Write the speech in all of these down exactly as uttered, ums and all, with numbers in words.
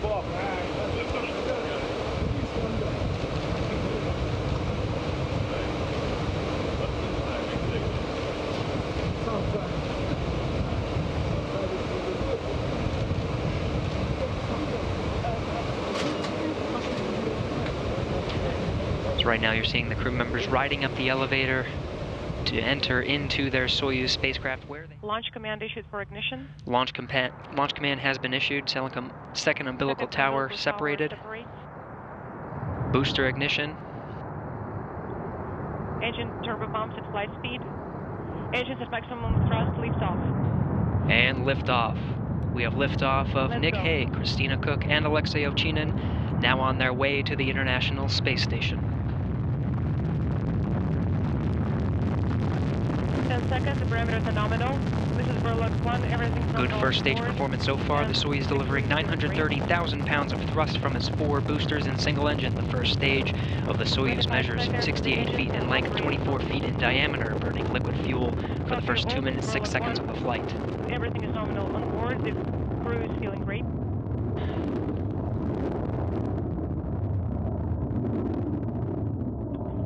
So right now you're seeing the crew members riding up the elevator to enter into their Soyuz spacecraft. Where are they? Launch command issued for ignition. Launch, launch command has been issued. Second, second umbilical tower, tower separated. Separate. Booster ignition. Engine turbopumps at flight speed. Engines at maximum thrust. Lift off. And liftoff. We have liftoff of Let's Nick go. Hay, Christina Koch, and Alexey Ovchinin, now on their way to the International Space Station. ten seconds, the parameter is nominal. This is Verlock one, everything's good first stage forward. Performance so far. The Soyuz delivering nine hundred thirty thousand pounds of thrust from its four boosters and single engine. The first stage of the Soyuz measures sixty-eight feet in length, twenty-four feet in diameter, burning liquid fuel for the first two minutes, six seconds of the flight. Everything is nominal on board. The crew is feeling great.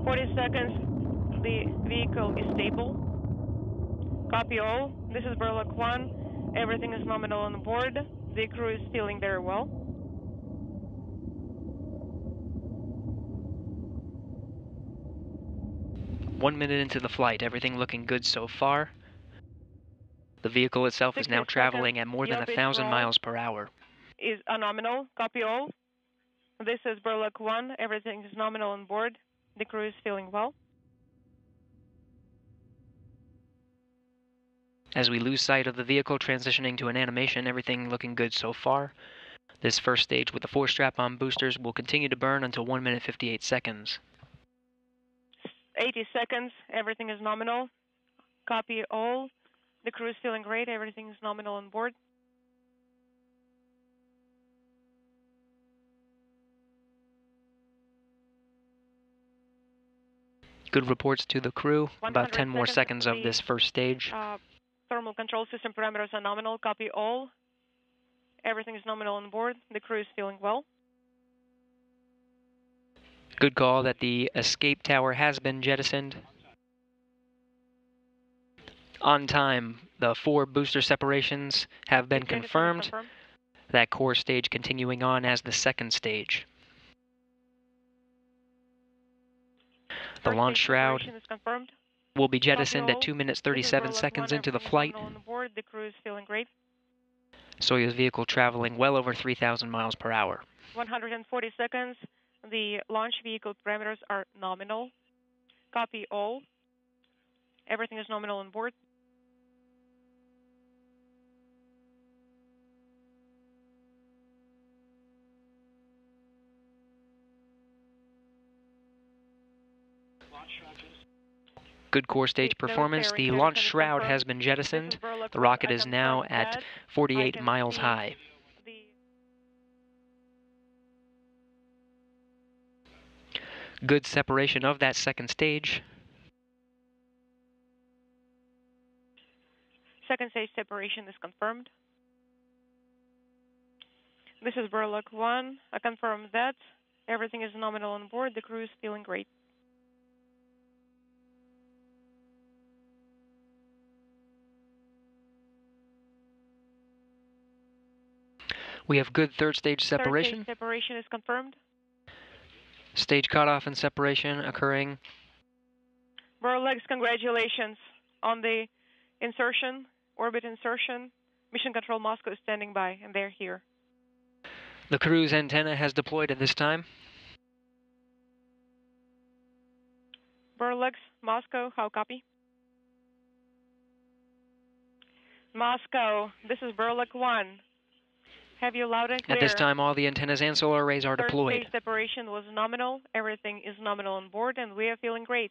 forty seconds, the vehicle is stable. Copy all. This is Burlak one. Everything is nominal on board. The crew is feeling very well. One minute into the flight, everything looking good so far. The vehicle itself is now traveling at more than a thousand miles per hour. Is a nominal. Copy all. This is Burlak one. Everything is nominal on board. The crew is feeling well. As we lose sight of the vehicle transitioning to an animation, everything looking good so far. This first stage with the four strap-on boosters will continue to burn until one minute fifty-eight seconds. eighty seconds, everything is nominal. Copy all. The crew is feeling great, everything is nominal on board. Good reports to the crew. About ten more seconds of this first stage. Uh, Thermal control system parameters are nominal. Copy all. Everything is nominal on board. The crew is feeling well. Good call that the escape tower has been jettisoned. On time, the four booster separations have been confirmed. confirmed. That core stage continuing on as the second stage. The First launch shroud is confirmed. Will be jettisoned at two minutes, thirty-seven seconds into the flight. The crew is feeling great. Soyuz vehicle traveling well over three thousand miles per hour. one hundred forty seconds. The launch vehicle parameters are nominal. Copy all. Everything is nominal on board. Launch shroud. Good core stage performance. The launch shroud has been jettisoned. The rocket is now at forty-eight miles high. Good separation of that second stage. Second stage separation is confirmed. This is Verlag one. I confirm that everything is nominal on board. The crew is feeling great. We have good third stage separation. Third stage separation is confirmed. Stage cutoff and separation occurring. Verlag, congratulations on the insertion, orbit insertion. Mission Control Moscow is standing by, and they're here. The crew's antenna has deployed at this time. Verlag, Moscow, how copy? Moscow, this is Verlag one. Have you loud and clear? At this time, all the antennas and solar arrays are deployed. First stage separation was nominal. Everything is nominal on board, and we are feeling great.